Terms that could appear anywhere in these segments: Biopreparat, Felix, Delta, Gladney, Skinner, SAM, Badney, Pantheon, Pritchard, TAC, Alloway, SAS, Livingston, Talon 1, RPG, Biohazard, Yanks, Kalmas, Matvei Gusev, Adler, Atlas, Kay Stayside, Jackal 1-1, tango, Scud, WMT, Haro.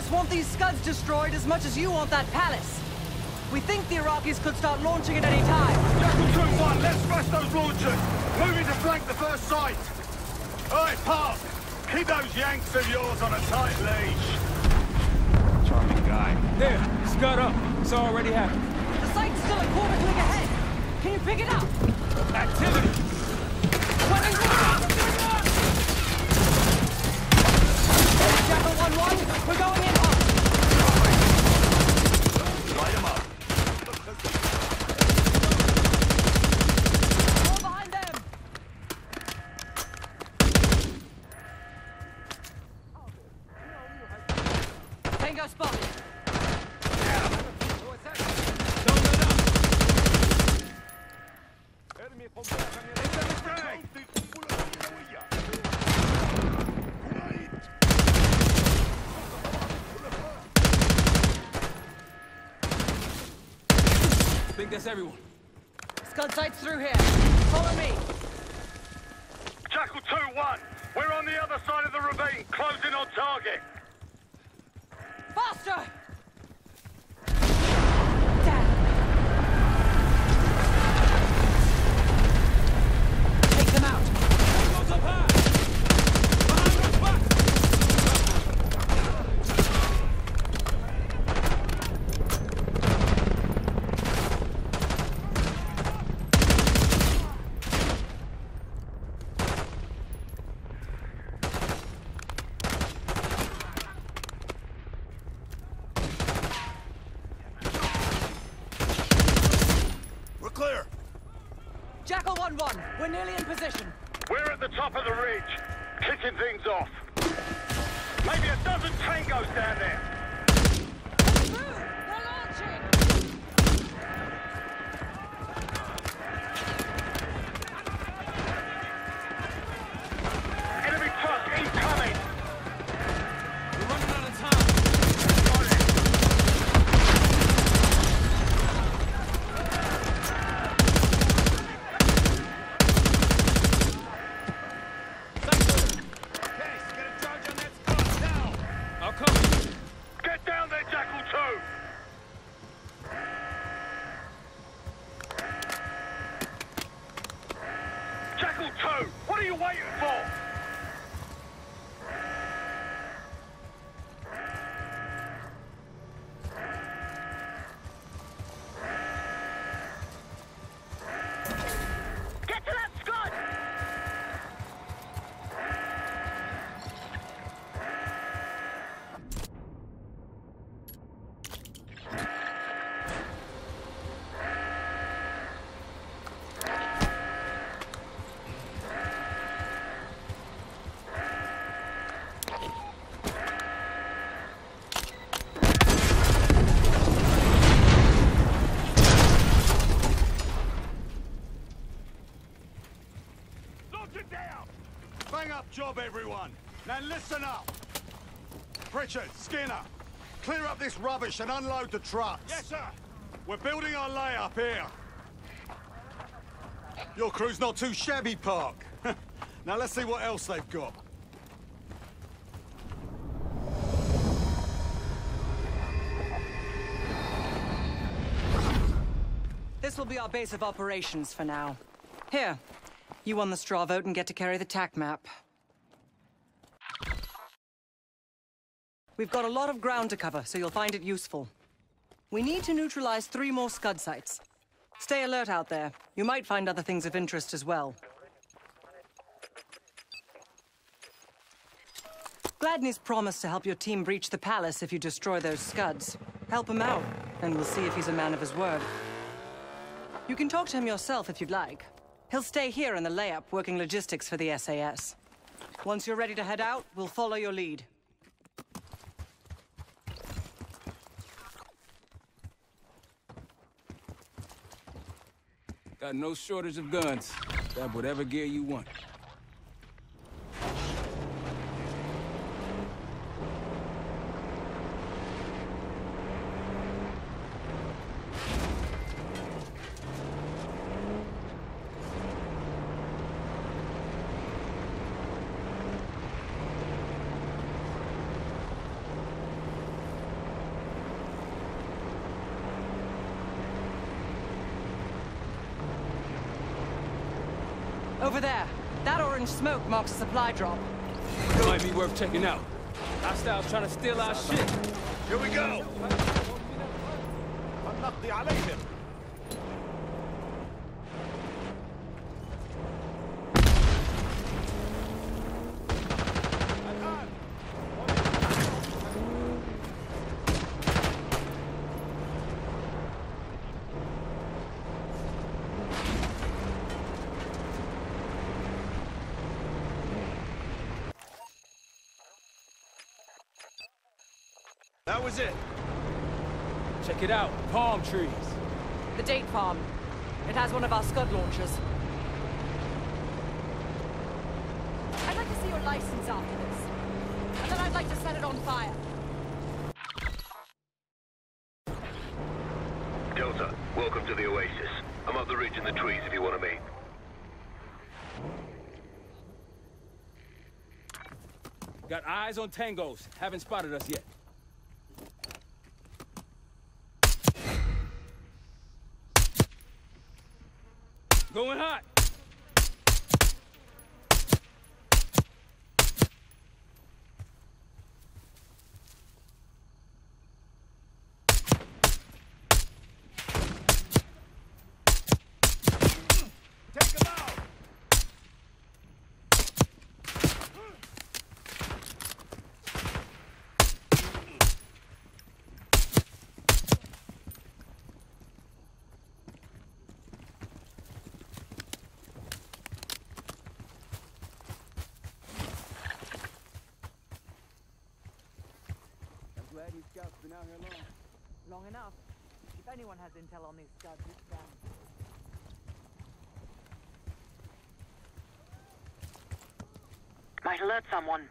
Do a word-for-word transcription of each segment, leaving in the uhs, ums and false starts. S A S want these Scuds destroyed as much as you want that palace. We think the Iraqis could start launching at any time. Jackal two one, let's smash those launchers. Moving to flank the first sight. All right, Park. Keep those Yanks of yours on a tight leash. Charming guy. There, Scud up. It's already happened. The site's still a quarter click ahead. Can you pick it up? Activity. Jackal one one, we're going in hot. Light him up. All behind them. Tango spotted. Yeah. Don't let up. Enemy from back. I think that's everyone. Scud sights through here. Follow me. Jackal two one. We're on the other side of the ravine, closing on target. Faster! Damn. Take them out. Goes up high. We're nearly in position. We're at the top of the ridge, kicking things off. Maybe a dozen tangos down there. Job, everyone. Now listen up. Pritchard, Skinner, clear up this rubbish and unload the trucks. Yes, sir. We're building our layup here. Your crew's not too shabby, Park. Now let's see what else they've got. This will be our base of operations for now. Here, you won the straw vote and get to carry the T A C map. We've got a lot of ground to cover, so you'll find it useful. We need to neutralize three more Scud sites. Stay alert out there. You might find other things of interest as well. Gladney's promised to help your team breach the palace if you destroy those Scuds. Help him out, and we'll see if he's a man of his word. You can talk to him yourself if you'd like. He'll stay here in the layup, working logistics for the S A S. Once you're ready to head out, we'll follow your lead. Got no shortage of guns. Grab whatever gear you want. Over there. That orange smoke marks a supply drop. Might be worth checking out. Hostiles trying to steal our shit. Here we go! That was it. Check it out. Palm trees. The date palm. It has one of our Scud launchers. I'd like to see your license after this. And then I'd like to set it on fire. Delta, welcome to the Oasis. I'm up the ridge in the trees if you want to meet. Got eyes on tangos. Haven't spotted us yet. Going hot! Been out here long. Long enough. If anyone has intel on these Scuds, it's down. Might alert someone.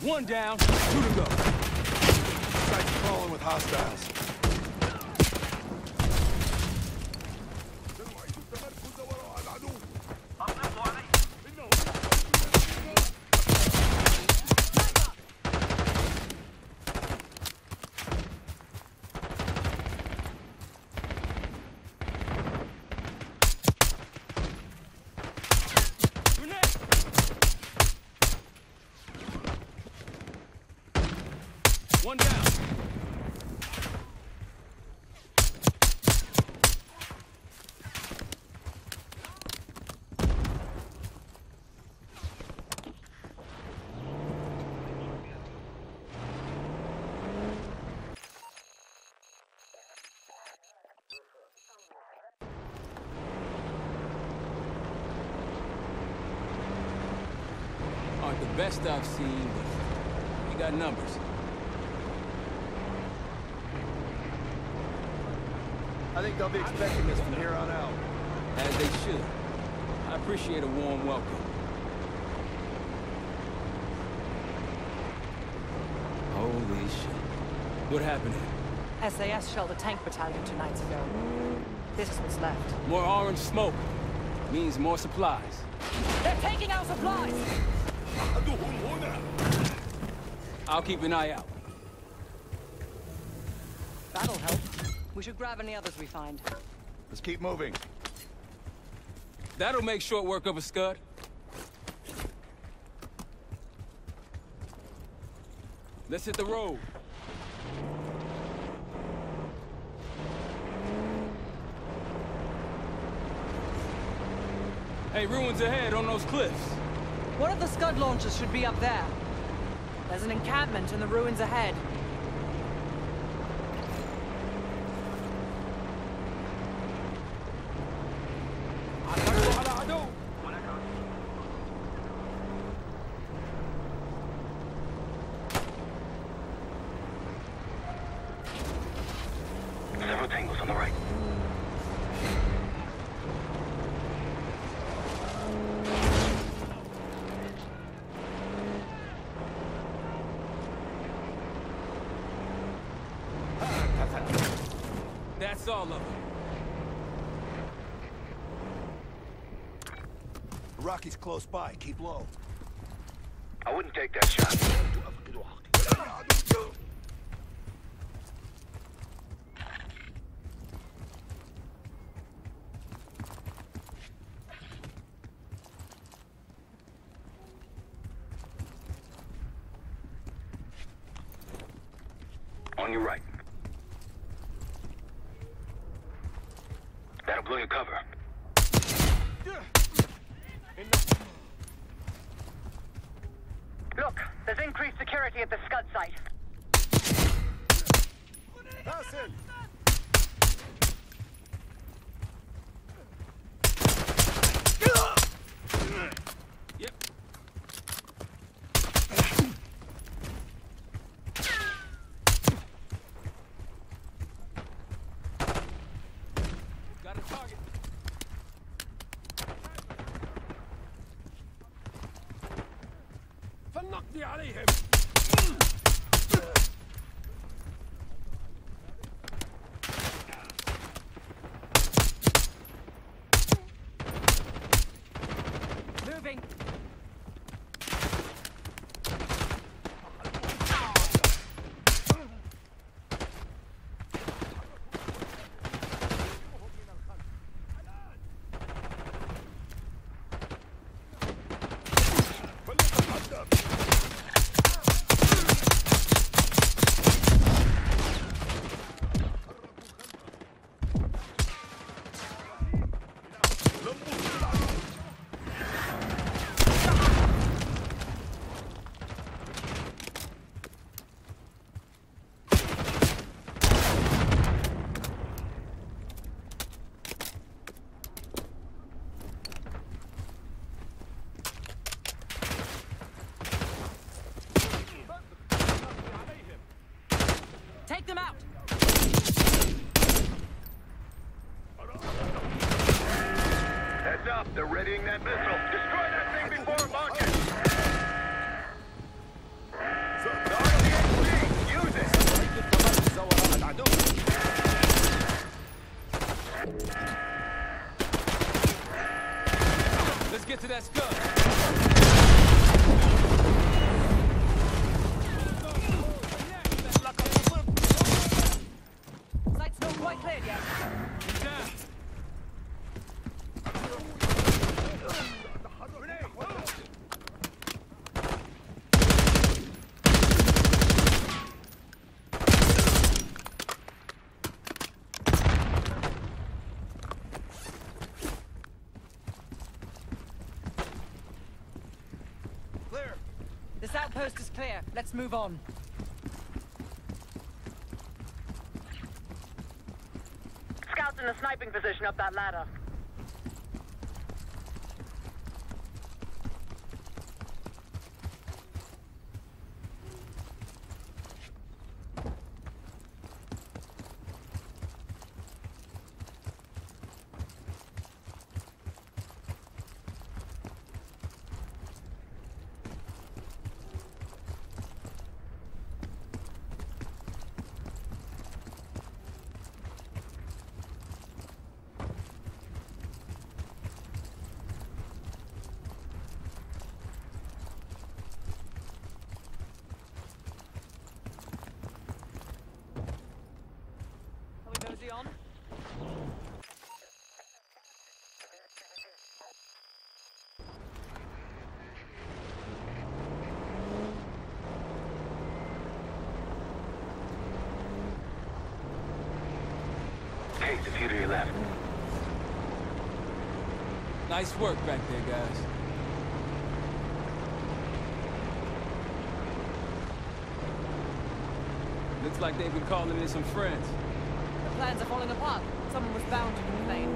One down, two to go. Sights crawling with hostiles. One down. Aren't the best I've seen, but we got numbers. I think they'll be expecting us from here on out. As they should. I appreciate a warm welcome. Holy shit. What happened here? S A S shelled a tank battalion two nights ago. This is what's left. More orange smoke. Means more supplies. They're taking our supplies! I'll keep an eye out. That'll help. We should grab any others we find. Let's keep moving. That'll make short work of a Scud. Let's hit the road. Hey, ruins ahead on those cliffs. One of the Scud launchers should be up there. There's an encampment in the ruins ahead. That's all of them. The Rocky's close by. Keep low. I wouldn't take that shot. On your right. That'll blow your cover. Look, there's increased security at the Scud site. That's it. Post is clear. Let's move on. Scouts in the sniping position up that ladder. A few to your left. Nice work back there, guys. Looks like they've been calling in some friends. The plans are falling apart. Someone was bound to complain.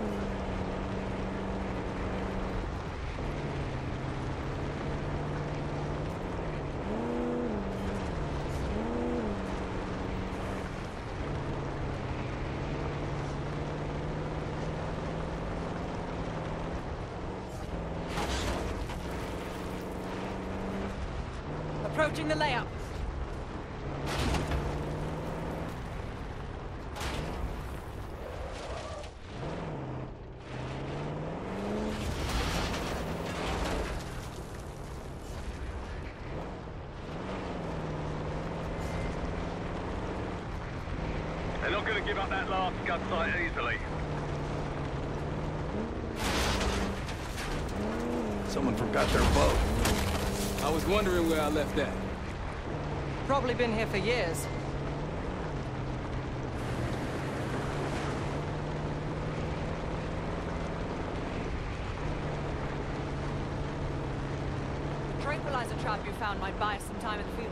Approaching the layup. to give up that last Scud site easily. Someone forgot their boat. I was wondering where I left that. Probably been here for years. Tranquilizer trap you found might buy us some time in the field.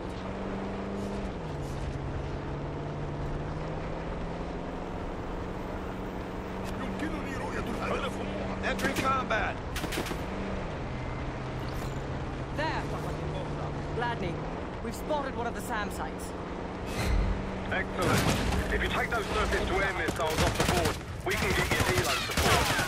Entering combat! There! Gladney, we've spotted one of the SAM sites. Excellent. If you take those surface to air missiles off the board, we can get your helo support.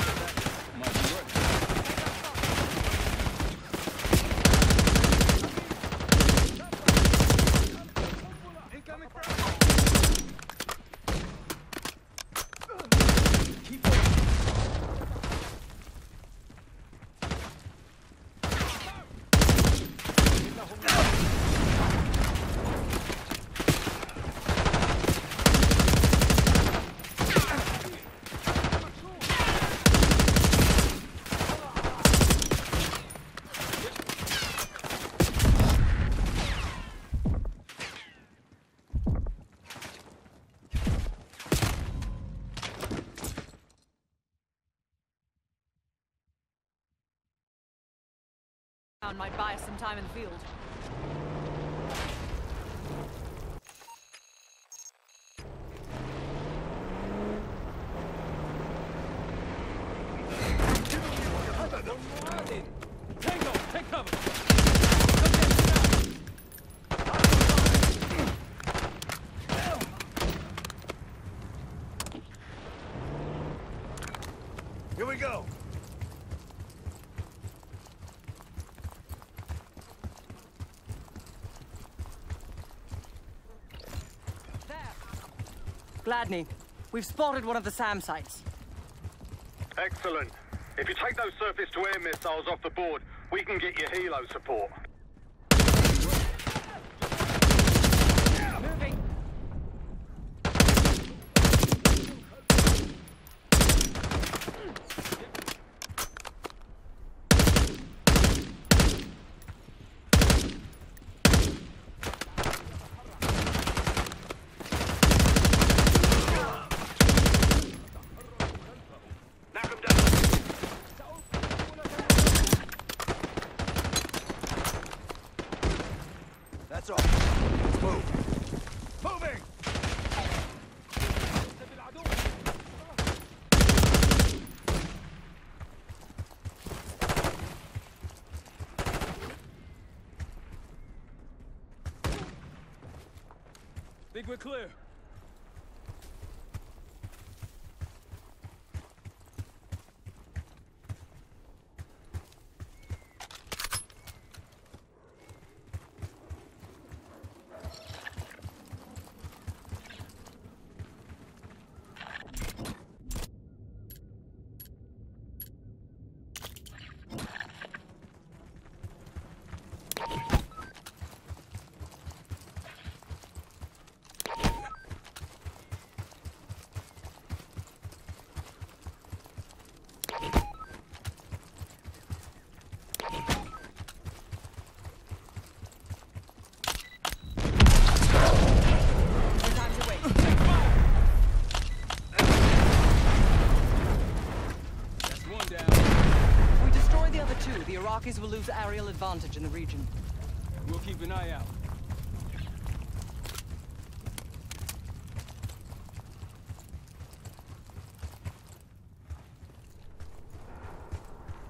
Might buy us some time in the field. Tango, take cover! Badney, we've spotted one of the SAM sites. Excellent. If you take those surface-to-air missiles off the board, we can get your helo support. We're clear. Iraqis will lose aerial advantage in the region. We'll keep an eye out.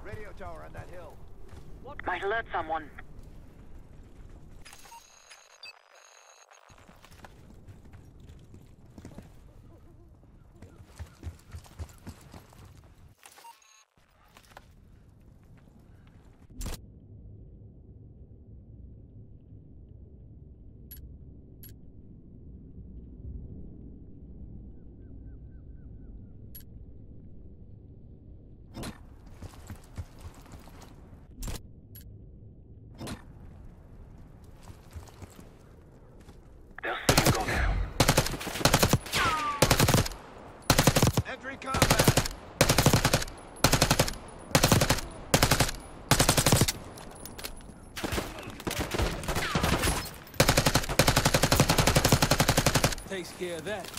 Radio tower on that hill. What? Might alert someone. takes care of that.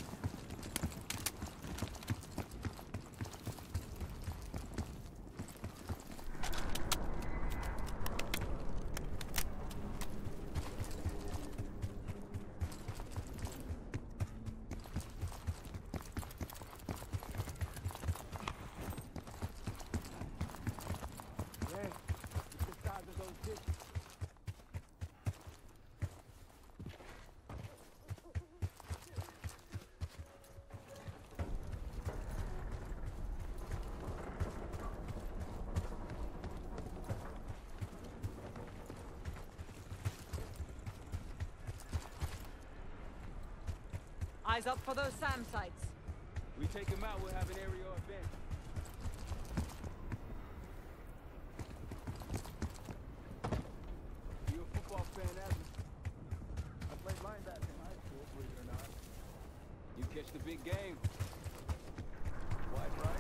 Eyes up for those SAM sites. We take them out, we'll have an aerial advantage. You a football fan, Adler? I played linebacker in high school, believe it or not. You catch the big game. Wide right.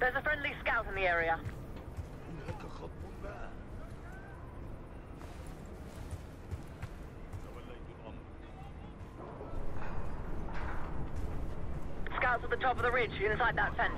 There's a friendly scout in the area. Scouts at the top of the ridge, inside that fence.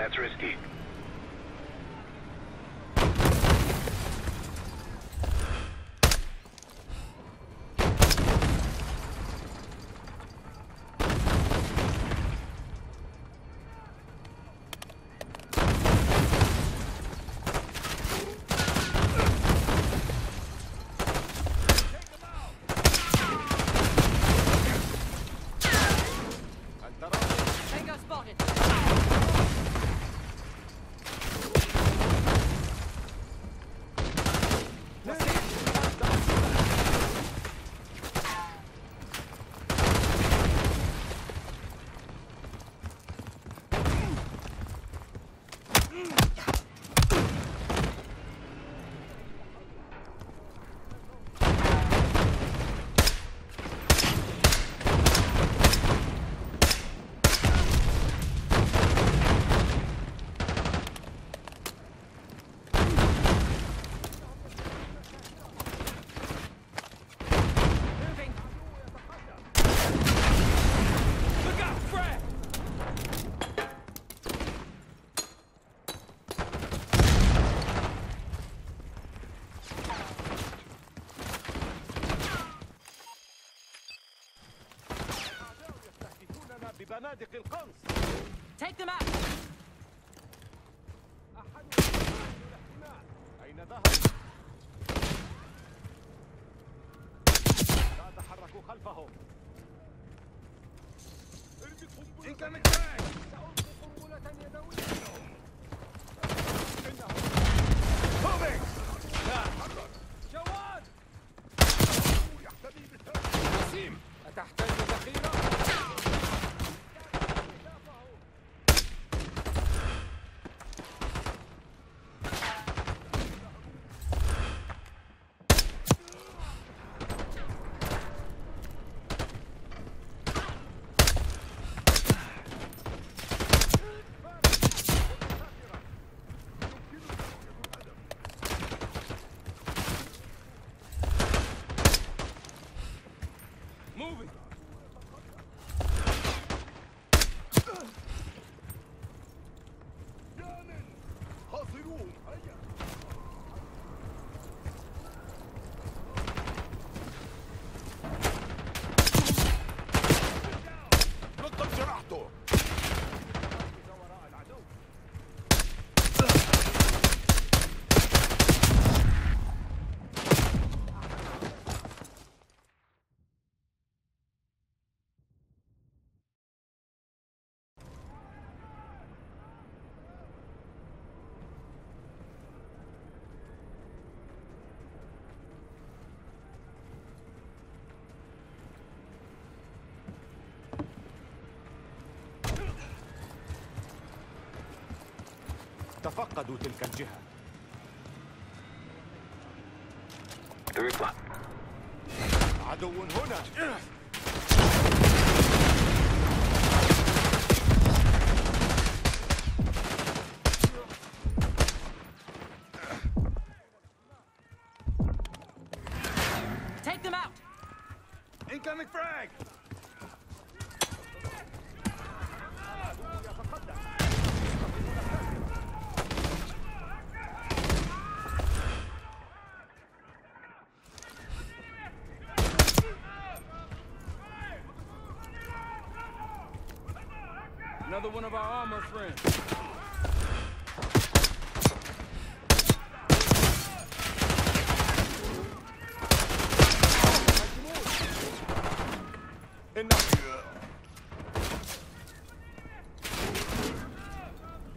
That's risky. فنادق القنص. Take them out. أحد الاحتمال. أين ذهب؟ لا تحركوا خلفهم. إن كان سألقي قنبلة يدوية لهم. إنهم. لا تحرك. جواد. يحتمي بالثلج. نسيم. أتحتاج ذخيرة؟ تفقدوا تلك الجهة. عدو هنا. Take them out. Incoming frag. Another one of our armor friends.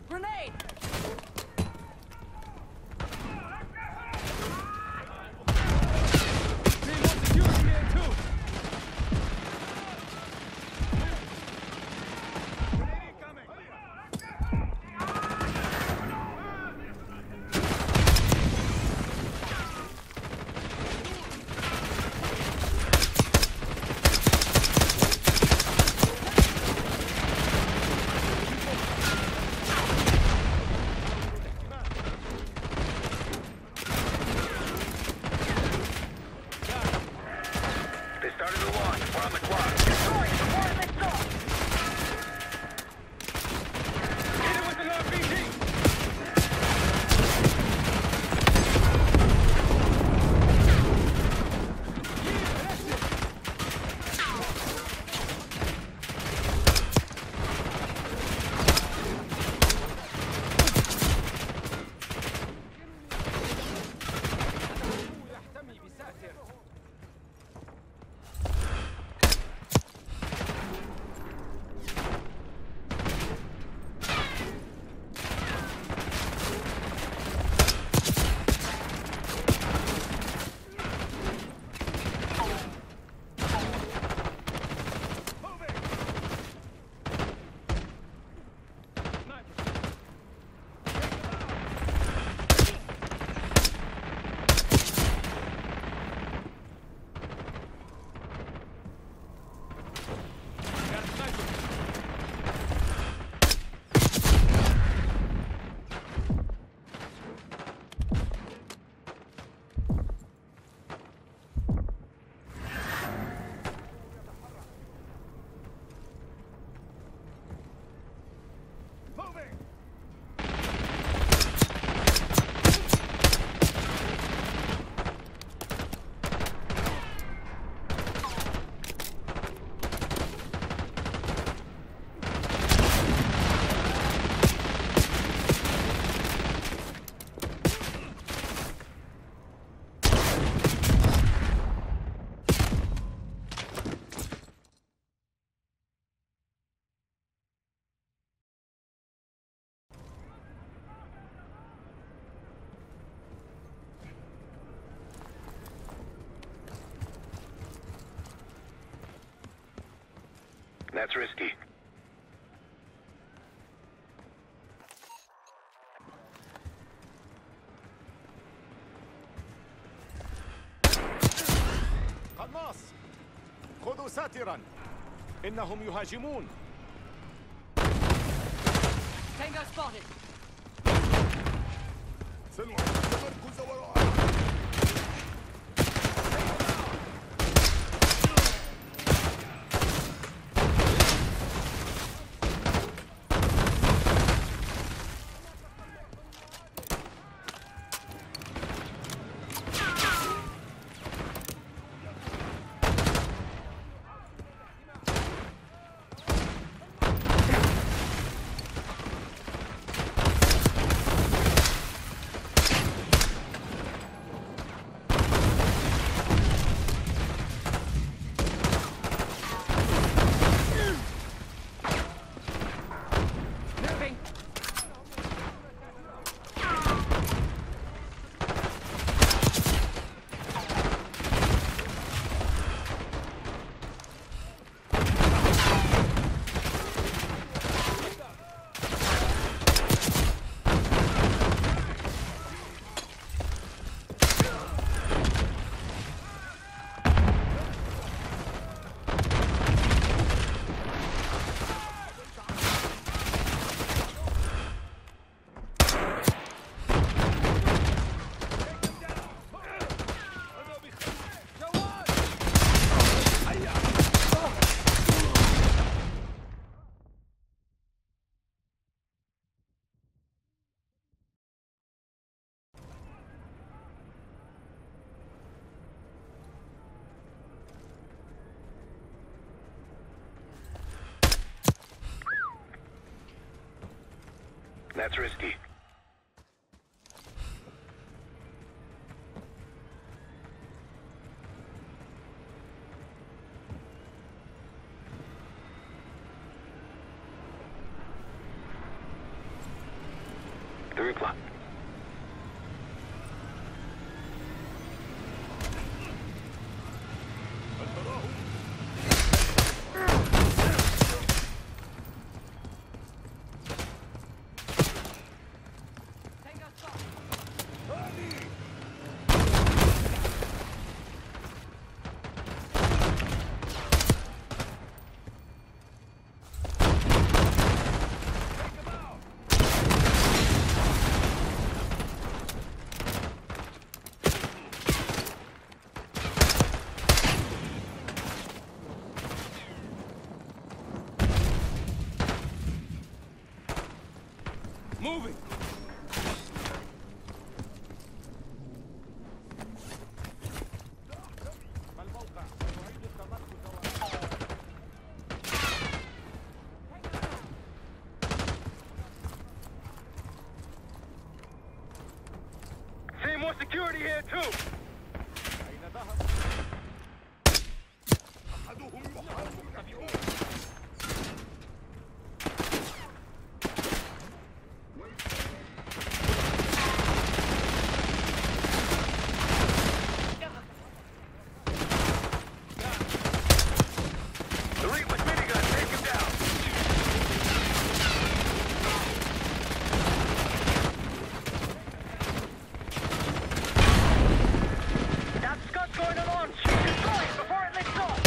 Grenade! That's risky. Kalmas! خذوا ساترا. إنهم يهاجمون. Tango spotted. That's risky. Three o'clock. Moving! See more security here too! Going to launch! Destroy it before it lets off!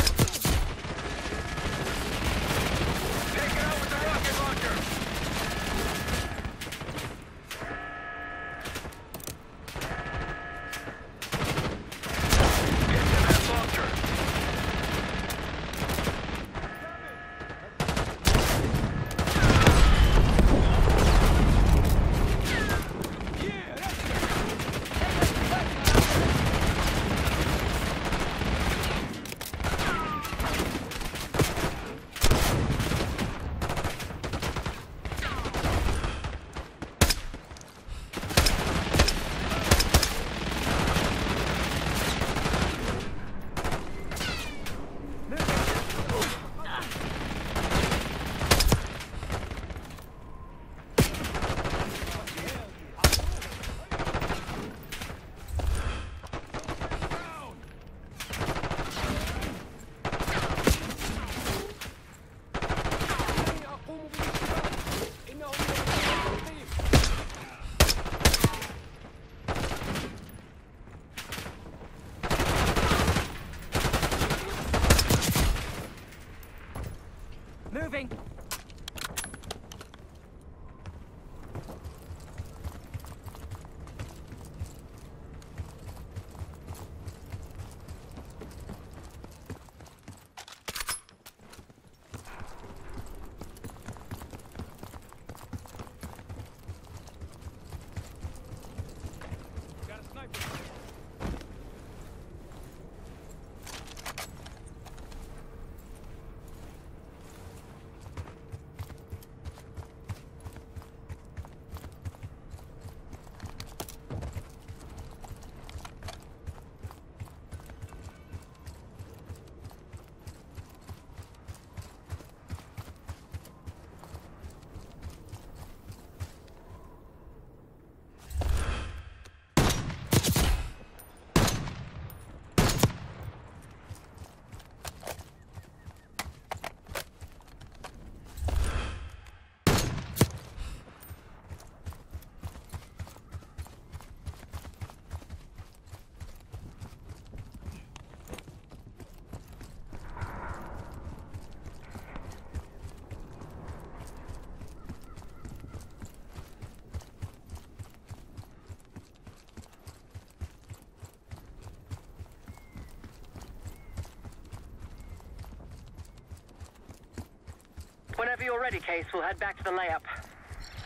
Whenever you're ready, Case, we'll head back to the layup.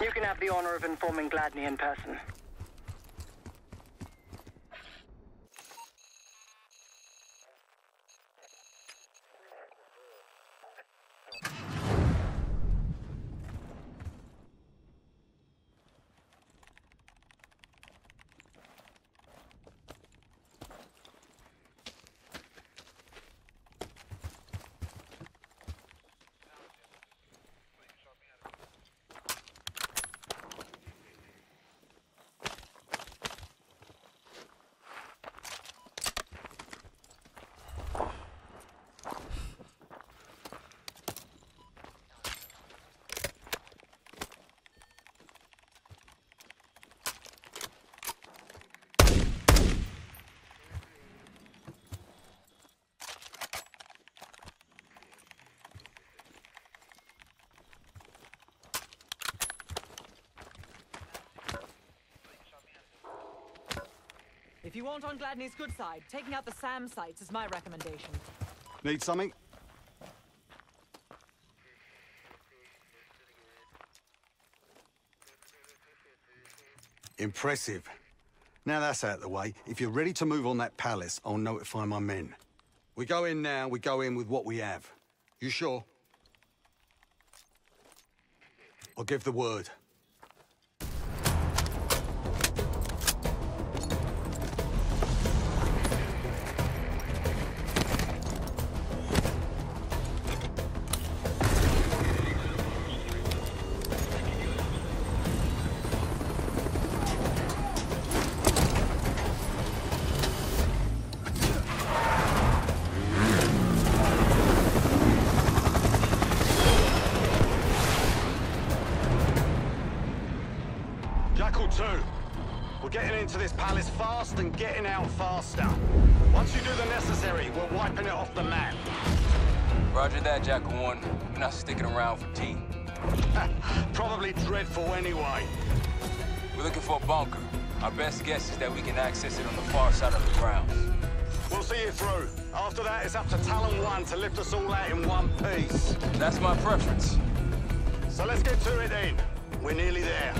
You can have the honor of informing Gladney in person. If you want on Gladney's good side, taking out the SAM sites is my recommendation. Need something? Impressive. Now that's out of the way, if you're ready to move on that palace, I'll notify my men. We go in now, we go in with what we have. You sure? I'll give the word. And getting out faster. Once you do the necessary, we're wiping it off the map. Roger that, Jackal one. We're not sticking around for tea. Probably dreadful anyway. We're looking for a bunker. Our best guess is that we can access it on the far side of the grounds. We'll see you through. After that, it's up to Talon one to lift us all out in one piece. That's my preference. So let's get to it then. We're nearly there.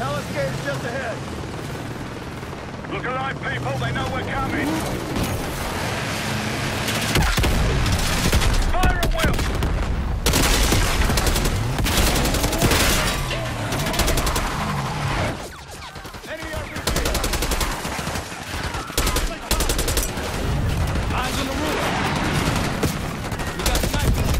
Alligator's just ahead. Look alive, people. They know we're coming. Fire at will. Enemy R P G. Eyes on the roof. We got snipers.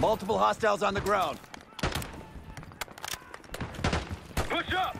Multiple hostiles on the ground. Push up!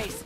pace.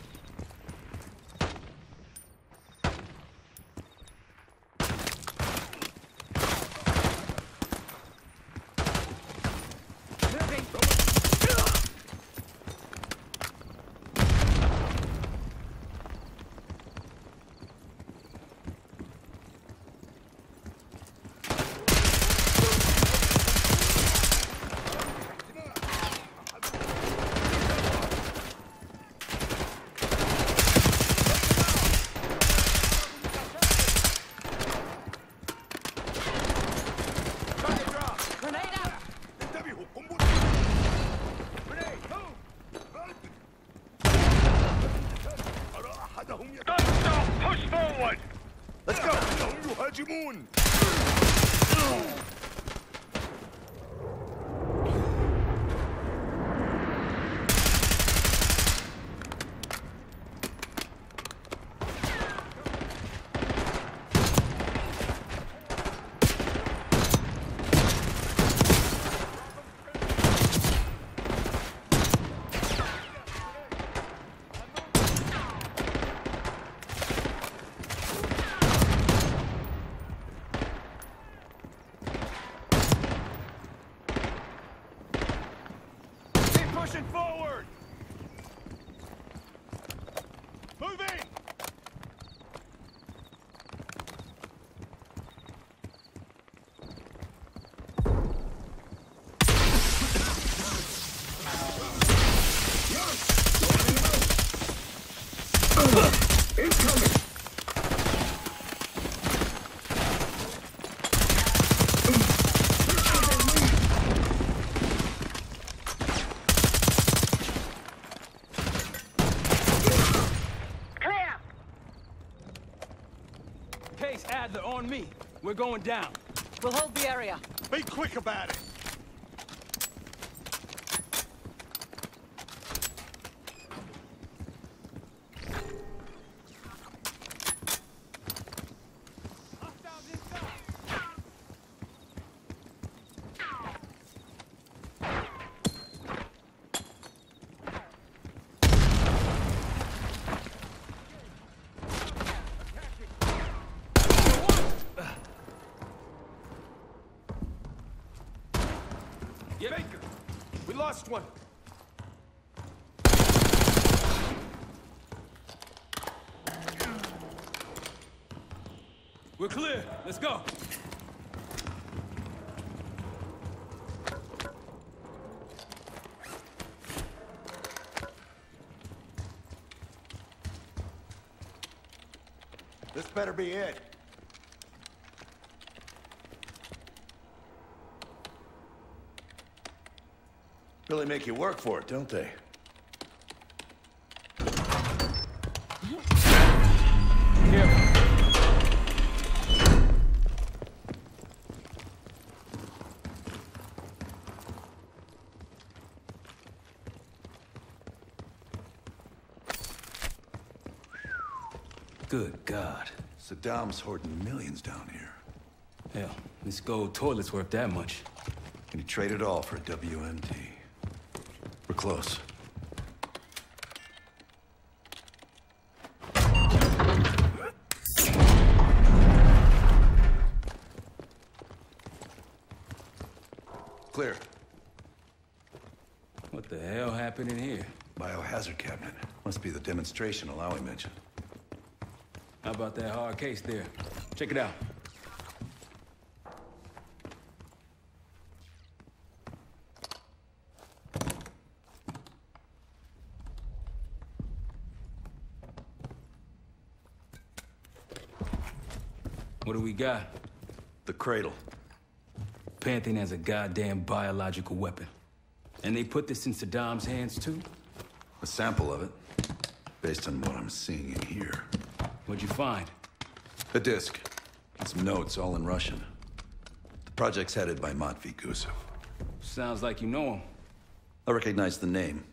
Adler on me. We're going down. We'll hold the area. Be quick about it. One. We're clear. Let's go. This better be it. Really make you work for it, don't they? Good God. Saddam's hoarding millions down here. Hell, this gold toilet's worth that much. And he traded it all for a W M T. We're close. Clear. What the hell happened in here? Biohazard cabinet. Must be the demonstration Alloway mentioned. How about that hard case there? Check it out. What do we got? The cradle. Pantheon has a goddamn biological weapon. And they put this in Saddam's hands, too? A sample of it, based on what I'm seeing in here. What'd you find? A disc. And some notes, all in Russian. The project's headed by Matvei Gusev. Sounds like you know him. I recognize the name.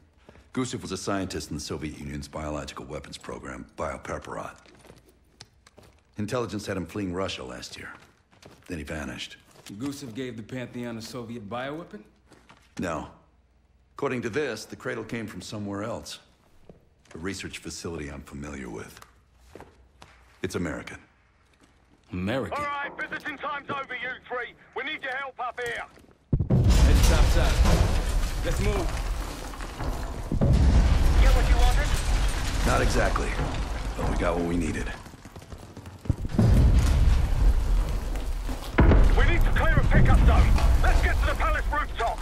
Gusev was a scientist in the Soviet Union's biological weapons program, Biopreparat. Intelligence had him fleeing Russia last year. Then he vanished. Gusev gave the Pantheon a Soviet bioweapon? No. According to this, the cradle came from somewhere else. A research facility I'm familiar with. It's American. American? All right, visiting time's over, you three. We need your help up here. Head taps out. Let's move. Get what you wanted? Not exactly, but we got what we needed. We need to clear a pickup zone. Let's get to the palace rooftop.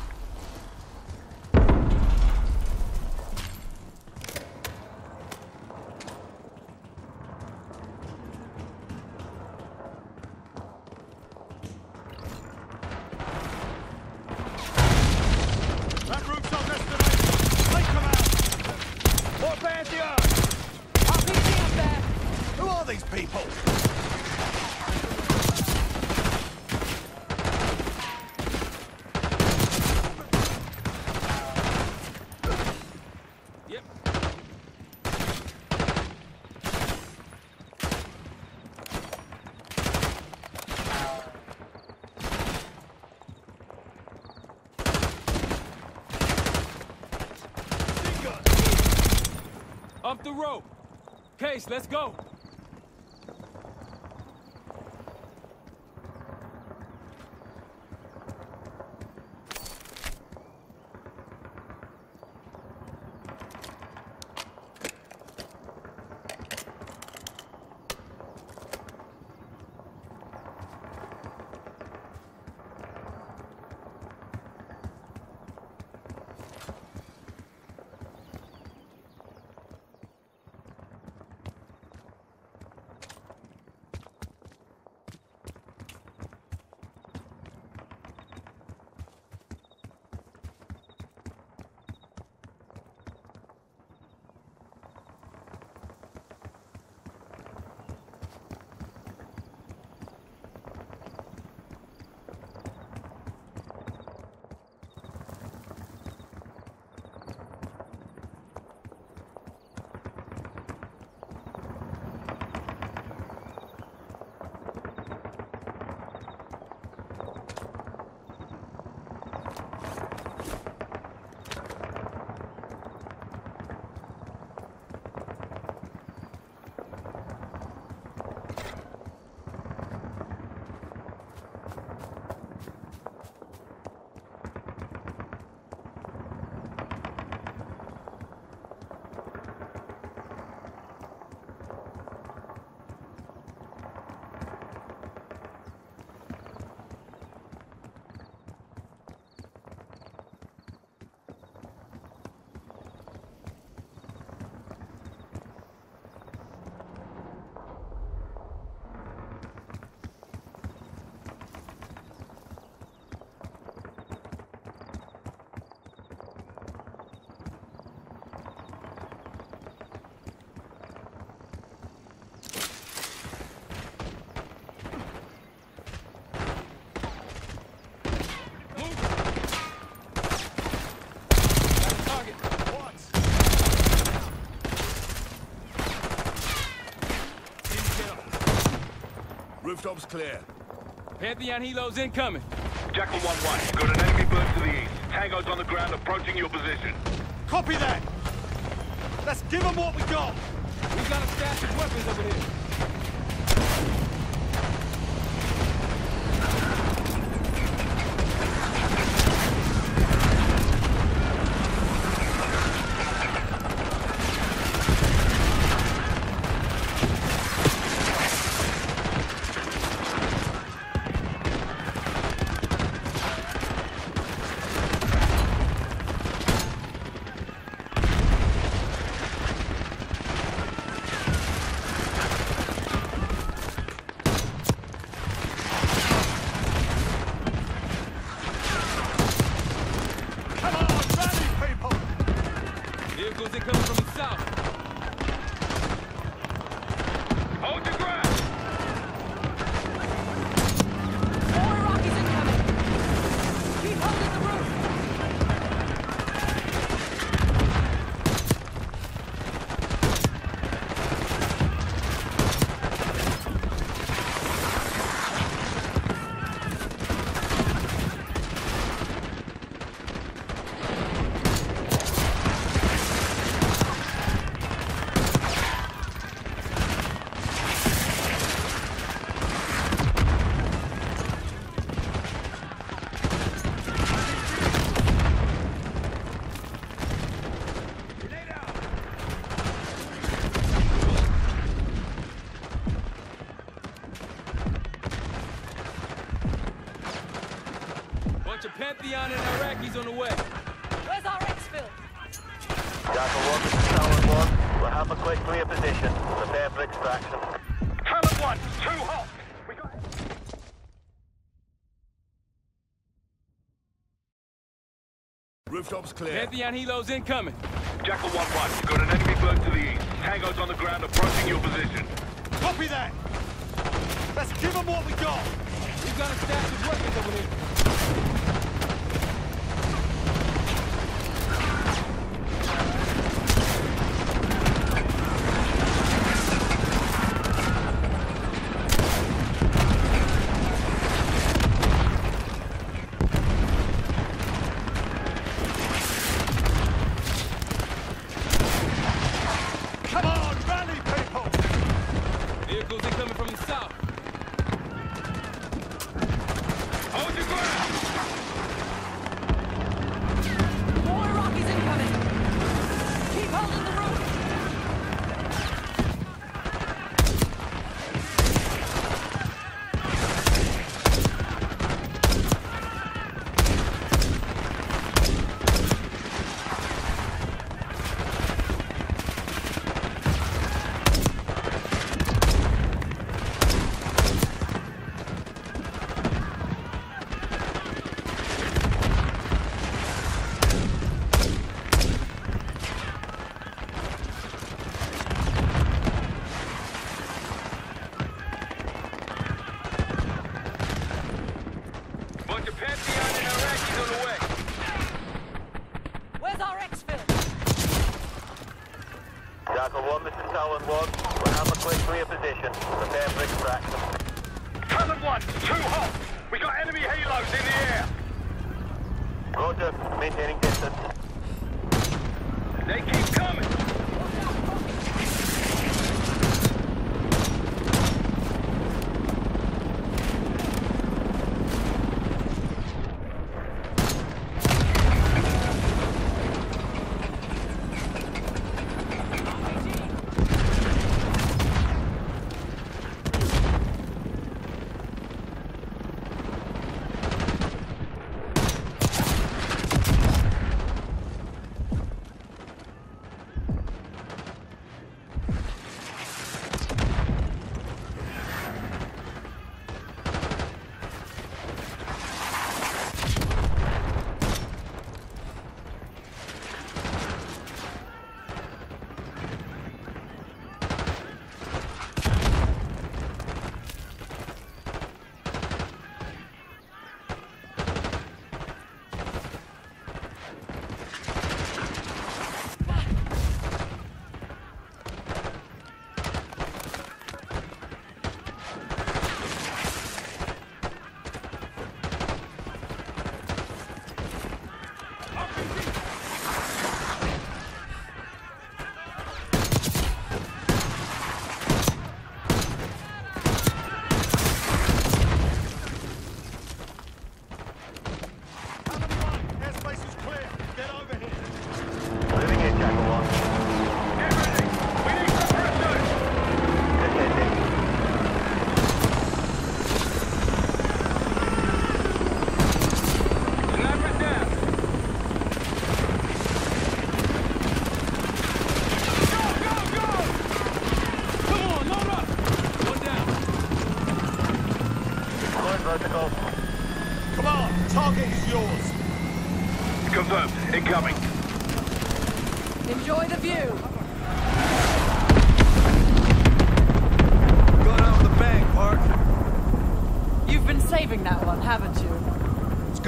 Up the rope! Case, let's go! Rooftop's clear. Pantheon helos incoming. Jackal one one, got an enemy bird to the east. Tango's on the ground approaching your position. Copy that. Let's give them what we got. We've got a stash of weapons over here. Pantheon and Iraqis on the way. Where's our exfil? Jackal one to Talon one. We'll have a quick clear position. Prepare for extraction. Talon one, too hot! We got it! Rooftops clear. Pantheon helos incoming. Jackal one one, got an enemy bloke to the east. Tango's on the ground approaching your position. Copy that! Let's give them what we got! We've got a stash of weapons over here. Come on, rally, people! Vehicles are coming from the south. Hold your ground! More Iraqis incoming! Keep holding the road!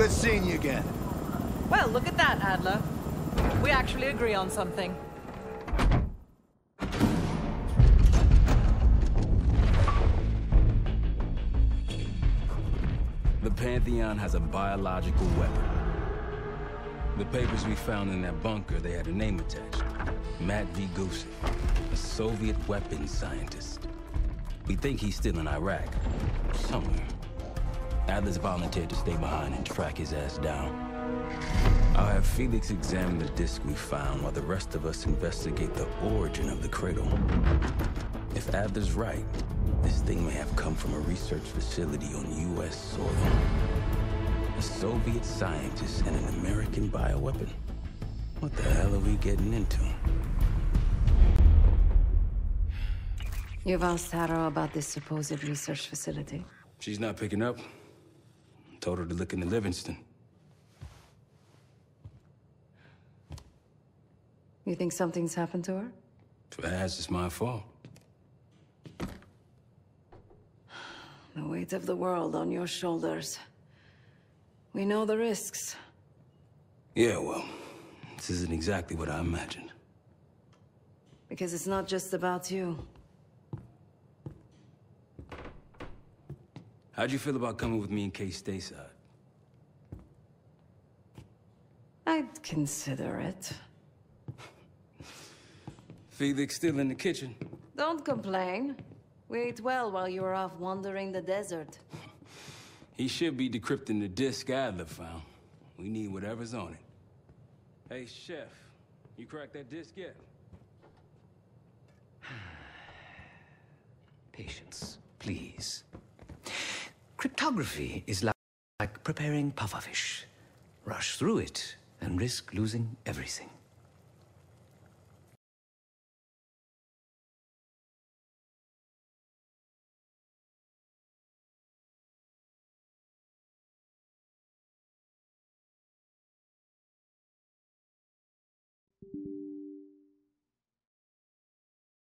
Seeing you again. Well, look at that, Adler. We actually agree on something. The Pantheon has a biological weapon. The papers we found in that bunker, they had a name attached. Matvei Gusev, a Soviet weapons scientist. We think he's still in Iraq, somewhere. Atlas volunteered to stay behind and track his ass down. I'll have Felix examine the disc we found while the rest of us investigate the origin of the cradle. If Adler's right, this thing may have come from a research facility on U S soil. A Soviet scientist and an American bioweapon? What the hell are we getting into? You've asked Haro about this supposed research facility? She's not picking up. Told her to look into Livingston. You think something's happened to her? For as it's my fault. The weight of the world on your shoulders. We know the risks. Yeah, well, this isn't exactly what I imagined. Because it's not just about you. How'd you feel about coming with me and Kay Stayside? I'd consider it. Felix still in the kitchen. Don't complain. We ate well while you were off wandering the desert. He should be decrypting the disc Adler found. We need whatever's on it. Hey, Chef, you cracked that disc yet? Patience, please. Cryptography is like, like preparing pufferfish. Rush through it and risk losing everything.